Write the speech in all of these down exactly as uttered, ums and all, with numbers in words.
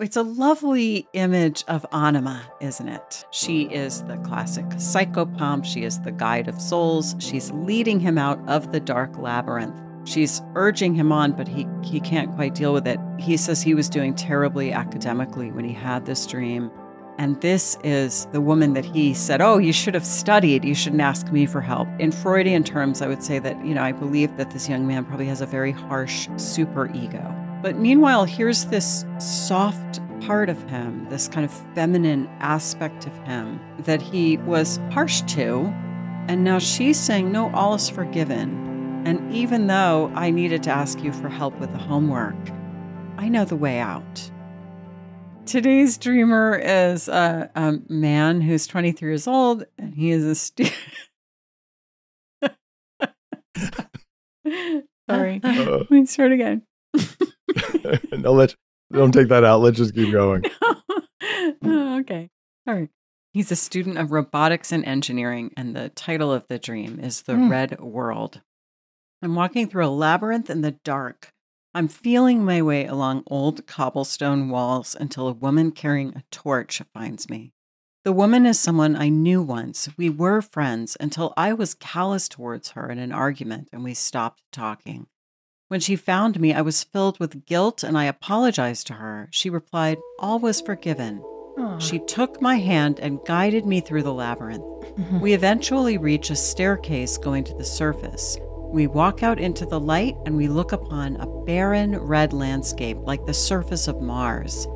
It's a lovely image of Anima, isn't it? She is the classic psychopomp. She is the guide of souls. She's leading him out of the dark labyrinth. She's urging him on, but he, he can't quite deal with it. He says he was doing terribly academically when he had this dream. And this is the woman that he said, oh, you should have studied. You shouldn't ask me for help. In Freudian terms, I would say that, you know, I believe that this young man probably has a very harsh superego. But meanwhile, here's this soft part of him, this kind of feminine aspect of him that he was harsh to. And now she's saying, no, all is forgiven. And even though I needed to ask you for help with the homework, I know the way out. Today's dreamer is a, a man who's twenty-three years old, and he is a student. Sorry. Uh, Let me start again. no, let's, don't take that out. Let's just keep going. No. Okay. All right. He's a student of robotics and engineering, and the title of the dream is The mm. Red World. I'm walking through a labyrinth in the dark. I'm feeling my way along old cobblestone walls until a woman carrying a torch finds me. The woman is someone I knew once. We were friends until I was callous towards her in an argument, and we stopped talking. When she found me, I was filled with guilt, and I apologized to her. She replied, all was forgiven. Aww. She took my hand and guided me through the labyrinth. Mm-hmm. We eventually reach a staircase going to the surface. We walk out into the light, and we look upon a barren red landscape like the surface of Mars.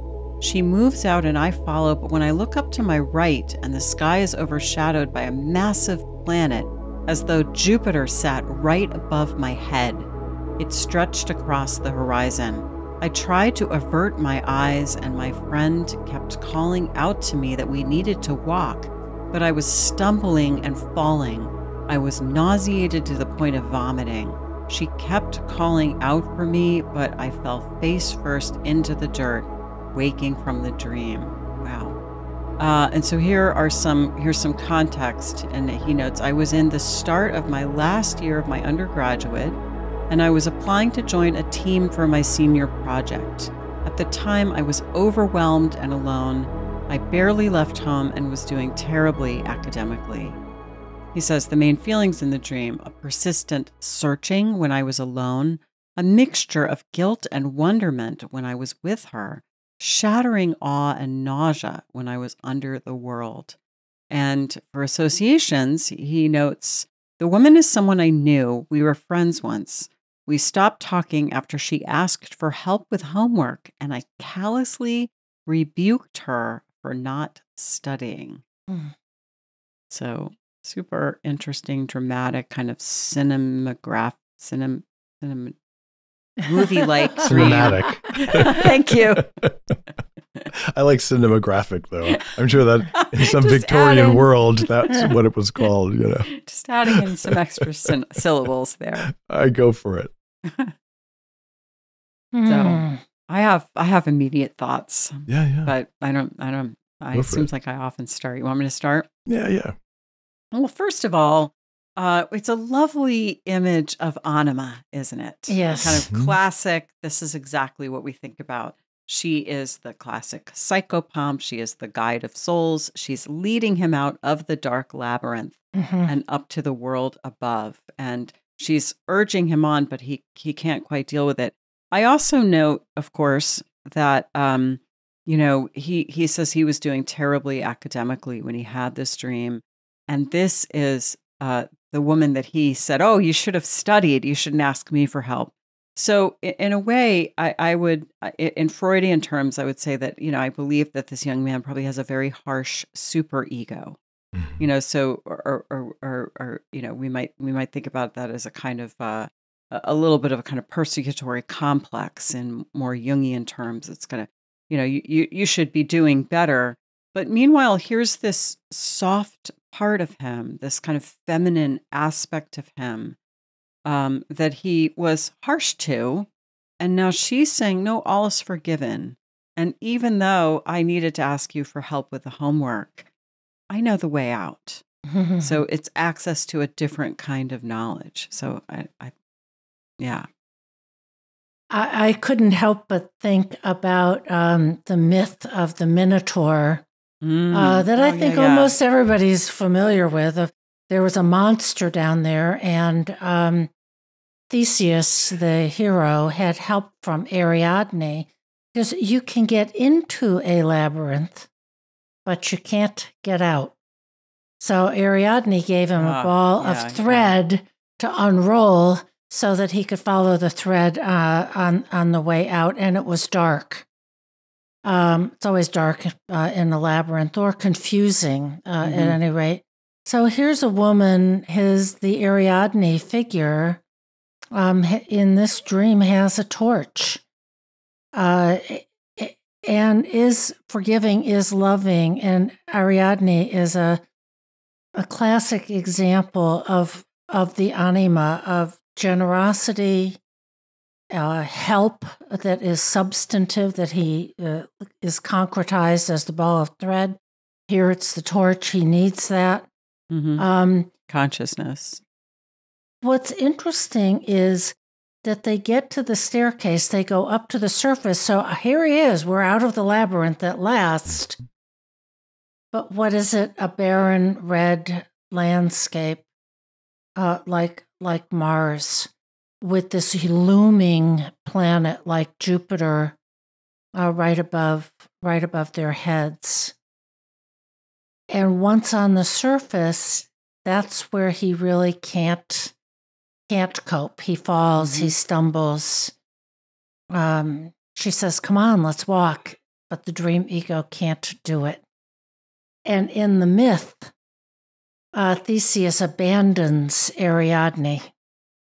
She moves out and I follow, but when I look up to my right and the sky is overshadowed by a massive planet, as though Jupiter sat right above my head. It stretched across the horizon. I tried to avert my eyes, and my friend kept calling out to me that we needed to walk, but I was stumbling and falling. I was nauseated to the point of vomiting. She kept calling out for me, but I fell face first into the dirt, waking from the dream. Wow. Uh, and so here are some, here's some context. And he notes, I was in the start of my last year of my undergraduate, and I was applying to join a team for my senior project. At the time, I was overwhelmed and alone. I barely left home and was doing terribly academically. He says the main feelings in the dream, a persistent searching when I was alone, a mixture of guilt and wonderment when I was with her, shattering awe and nausea when I was under the world. And for associations, he notes, the woman is someone I knew. We were friends once. We stopped talking after she asked for help with homework, and I callously rebuked her for not studying. Mm. So... super interesting, dramatic, kind of cinematograph, cinem, cinem, movie-like. Cinematic. Thank you. I like cinematographic, though. I'm sure that in some Victorian adding, world, that's what it was called, you know. Just adding in some extra syllables there. I go for it. So I have I have immediate thoughts. Yeah, yeah. But I don't. I don't. I, it seems it. like I often start. You want me to start? Yeah, yeah. Well, first of all, uh, it's a lovely image of Anima, isn't it? Yes. Kind of mm-hmm. classic. This is exactly what we think about. She is the classic psychopomp. She is the guide of souls. She's leading him out of the dark labyrinth mm-hmm. and up to the world above. And she's urging him on, but he, he can't quite deal with it. I also note, of course, that, um, you know, he, he says he was doing terribly academically when he had this dream. And this is uh, the woman that he said, oh, you should have studied. You shouldn't ask me for help. So in, in a way, I, I would, in Freudian terms, I would say that, you know, I believe that this young man probably has a very harsh superego, mm-hmm. you know, so, or, or, or, or, you know, we might, we might think about that as a kind of, uh, a little bit of a kind of persecutory complex in more Jungian terms. It's going to, you know, you, you, you should be doing better. But meanwhile, here's this soft part of him, this kind of feminine aspect of him um, that he was harsh to. And now she's saying, no, all is forgiven. And even though I needed to ask you for help with the homework, I know the way out. So it's access to a different kind of knowledge. So I, I yeah. I, I couldn't help but think about um, the myth of the Minotaur mm. uh, that oh, I think yeah, yeah. almost everybody's familiar with. Uh, there was a monster down there, and um, Theseus, the hero, had help from Ariadne. Because you can get into a labyrinth, but you can't get out. So Ariadne gave him uh, a ball yeah, of thread yeah. to unroll so that he could follow the thread uh, on, on the way out, and it was dark. Um, it's always dark uh, in a labyrinth, or confusing uh, mm-hmm. at any rate. So here's a woman, his the Ariadne figure, um, in this dream has a torch. Uh, and is forgiving, is loving, and Ariadne is a a classic example of of the anima, of generosity, uh, help that is substantive, that he uh, is concretized as the ball of thread. Here it's the torch; he needs that mm-hmm. um, consciousness. What's interesting is that they get to the staircase, they go up to the surface. So here he is, we're out of the labyrinth at last. But what is it? A barren red landscape, uh, like, like Mars, with this looming planet like Jupiter uh, right above, right above their heads. And once on the surface, that's where he really can't Can't cope. He falls, mm-hmm. he stumbles. Um, she says, come on, let's walk. But the dream ego can't do it. And in the myth, uh, Theseus abandons Ariadne.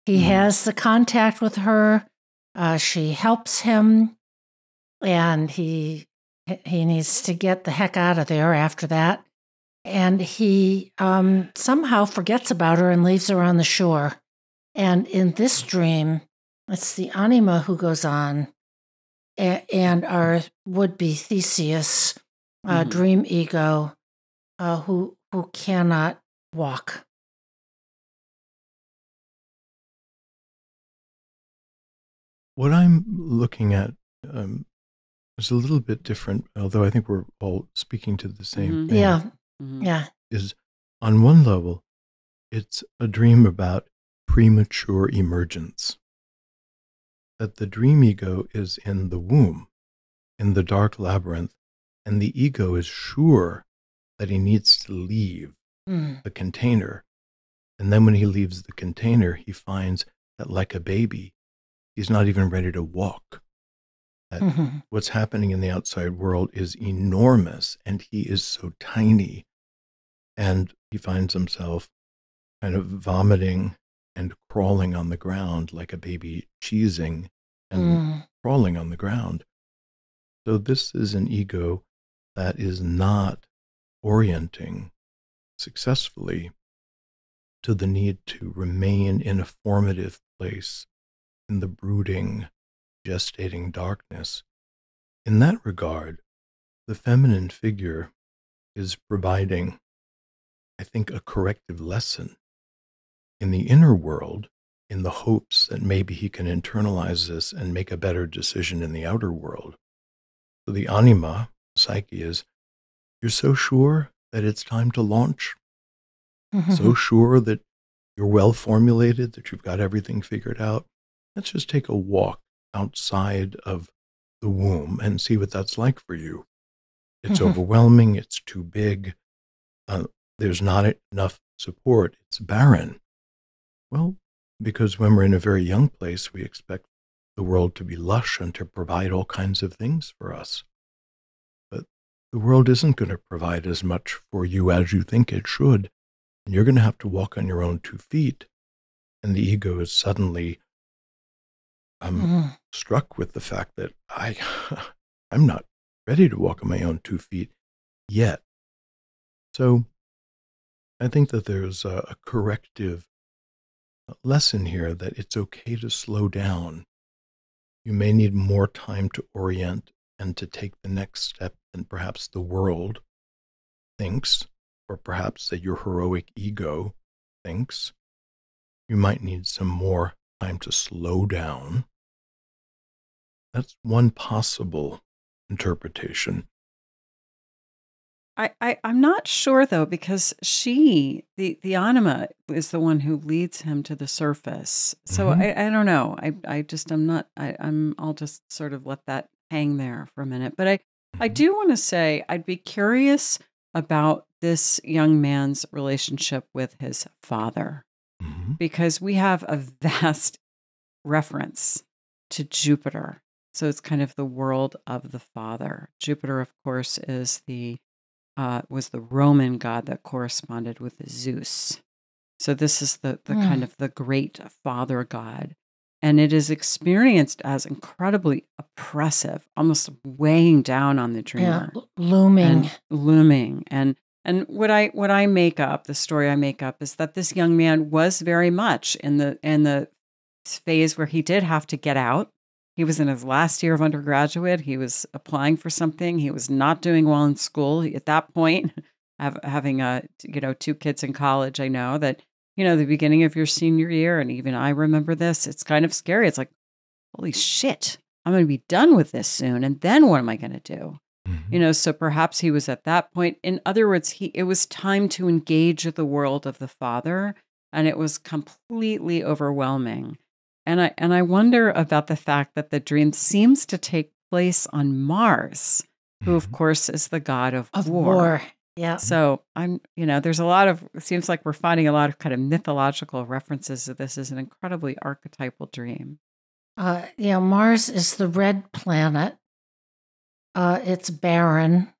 He mm-hmm. has the contact with her. Uh, she helps him. And he, he needs to get the heck out of there after that. And he um, somehow forgets about her and leaves her on the shore. And in this dream, it's the anima who goes on, and our would-be Theseus, uh, mm-hmm. dream ego, uh, who who cannot walk. What I'm looking at um, is a little bit different, although I think we're all speaking to the same mm-hmm. thing. Yeah, mm-hmm. yeah. Is on one level, it's a dream about premature emergence, that the dream ego is in the womb, in the dark labyrinth, and the ego is sure that he needs to leave mm. the container. And then when he leaves the container, he finds that, like a baby, he's not even ready to walk. That mm-hmm. what's happening in the outside world is enormous, and he is so tiny. And he finds himself kind of vomiting and crawling on the ground like a baby, cheesing and mm. crawling on the ground. So this is an ego that is not orienting successfully to the need to remain in a formative place in the brooding, gestating darkness. In that regard, the feminine figure is providing, I think, a corrective lesson in the inner world, in the hopes that maybe he can internalize this and make a better decision in the outer world. So the anima, psyche, is, you're so sure that it's time to launch, mm-hmm. so sure that you're well formulated, that you've got everything figured out. Let's just take a walk outside of the womb and see what that's like for you. It's mm-hmm. overwhelming, it's too big, uh, there's not enough support, it's barren. Well, because when we're in a very young place, we expect the world to be lush and to provide all kinds of things for us. But the world isn't going to provide as much for you as you think it should, and you're going to have to walk on your own two feet. And the ego is suddenly um, mm-hmm. struck with the fact that I, I'm not ready to walk on my own two feet yet. So I think that there's a, a corrective lesson here, that it's okay to slow down. You may need more time to orient and to take the next step than perhaps the world thinks, or perhaps that your heroic ego thinks. You might need some more time to slow down That's one possible interpretation. I, I, I'm not sure, though, because she, the, the anima, is the one who leads him to the surface. So mm-hmm. I, I don't know. I, I just, I'm not, I, I'm, I'll just sort of let that hang there for a minute. But I, mm-hmm. I do want to say I'd be curious about this young man's relationship with his father, mm-hmm. because we have a vast reference to Jupiter. So it's kind of the world of the father. Jupiter, of course, is the Uh, was the Roman god that corresponded with Zeus. So this is the, the mm. kind of the great father god. And it is experienced as incredibly oppressive, almost weighing down on the dreamer. Yeah, looming. And looming. And and what I what I make up, the story I make up, is that this young man was very much in the in the phase where he did have to get out. He was in his last year of undergraduate. He was applying for something. He was not doing well in school. At that point, having a, you know, two kids in college, I know that, you know, the beginning of your senior year, and even I remember this, it's kind of scary. It's like, holy shit, I'm going to be done with this soon. And then what am I going to do? Mm-hmm. You know, so perhaps he was at that point. In other words, he it was time to engage with the world of the father, and it was completely overwhelming. And I and I wonder about the fact that the dream seems to take place on Mars, who of course is the god of, of war. war. Yeah. So I'm, you know, there's a lot of. It seems like we're finding a lot of kind of mythological references to this. Is an incredibly archetypal dream. Uh, you know, Mars is the red planet. Uh, it's barren,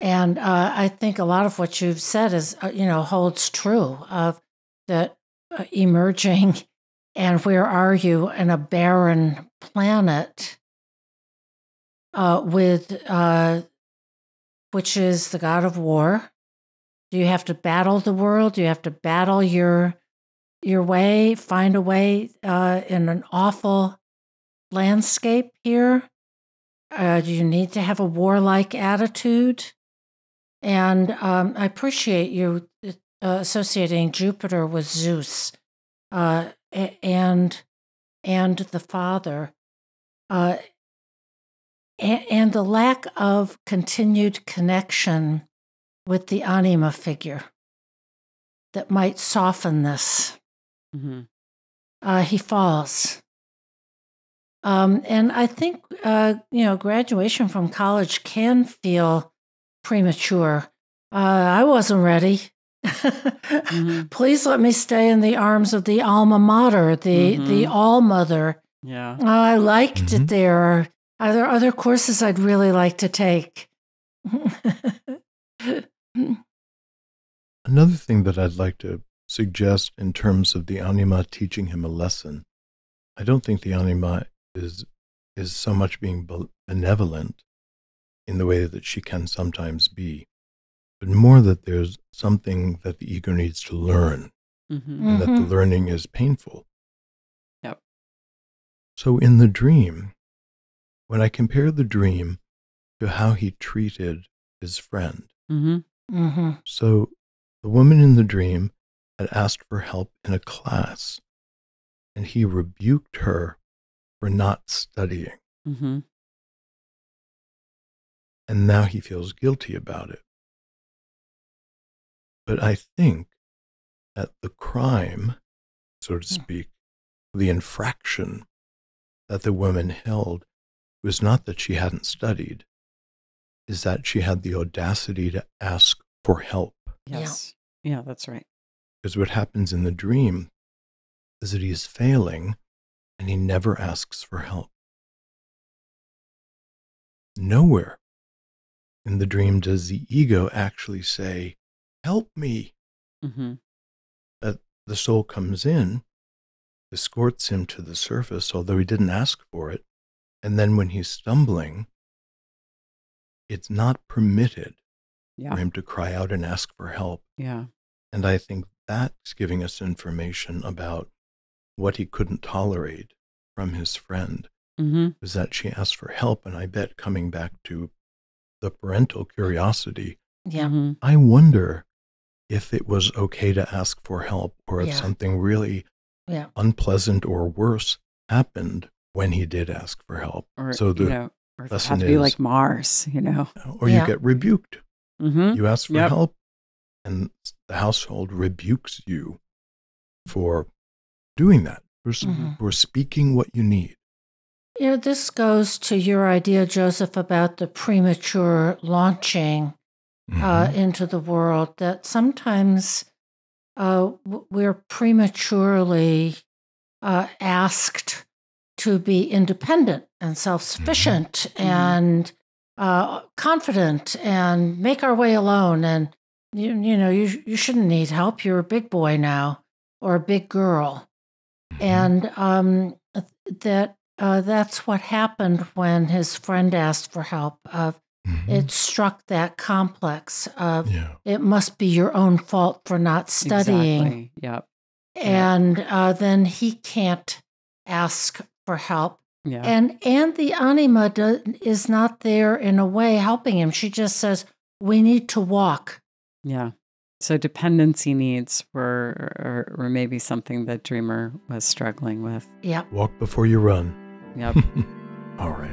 and uh, I think a lot of what you've said is, uh, you know, holds true of that uh, emerging. And where are you in a barren planet uh, with, uh, which is the god of war? Do you have to battle the world? Do you have to battle your, your way, find a way uh, in an awful landscape here? Uh, do you need to have a warlike attitude? And um, I appreciate you uh, associating Jupiter with Zeus. Uh, and and the father, uh, and, and the lack of continued connection with the anima figure that might soften this. Mm-hmm. uh, he falls. Um, and I think, uh, you know, graduation from college can feel premature. Uh, I wasn't ready. mm-hmm. Please let me stay in the arms of the alma mater, the mm-hmm. the all mother. Yeah, oh, I liked mm-hmm. it there. Are there other courses I'd really like to take? Another thing that I'd like to suggest in terms of the anima teaching him a lesson, I don't think the anima is is so much being benevolent in the way that she can sometimes be. But more that there's something that the ego needs to learn, mm-hmm. and that the learning is painful. Yep. So in the dream, when I compare the dream to how he treated his friend, mm-hmm. Mm-hmm. so the woman in the dream had asked for help in a class, and he rebuked her for not studying. Mm-hmm. And now he feels guilty about it. But I think that the crime, so to speak, the infraction that the woman held was not that she hadn't studied, is that she had the audacity to ask for help. Yes. Yeah, yeah, that's right. Because what happens in the dream is that he is failing and he never asks for help. Nowhere in the dream does the ego actually say, help me. Mm-hmm. uh, the soul comes in, escorts him to the surface, although he didn't ask for it. And then when he's stumbling, it's not permitted yeah. for him to cry out and ask for help. Yeah. And I think that's giving us information about what he couldn't tolerate from his friend, mm-hmm. was that she asked for help. And I bet, coming back to the parental curiosity, yeah. mm-hmm. I wonder if it was okay to ask for help, or if yeah. something really yeah. unpleasant or worse happened when he did ask for help. Or, so the you know, or lesson it has to be is, like Mars, you know. Or yeah. you get rebuked. Mm-hmm. You ask for yep. help, and the household rebukes you for doing that, for, mm-hmm. for speaking what you need. You know, this goes to your idea, Joseph, about the premature launching mm-hmm. uh, into the world, that sometimes uh, we're prematurely uh, asked to be independent and self-sufficient mm-hmm. and uh, confident and make our way alone. And, you, you know, you, you shouldn't need help. You're a big boy now or a big girl. Mm-hmm. And um, that... Uh, that's what happened when his friend asked for help. Uh, mm-hmm. It struck that complex of yeah. it must be your own fault for not studying. Exactly. Yep. And yep. Uh, then he can't ask for help. Yeah. And, and the anima do, is not there in a way helping him. She just says, we need to walk. Yeah. So dependency needs were, or, or maybe something that Dreamer was struggling with. Yep. Walk before you run. Yep. All right.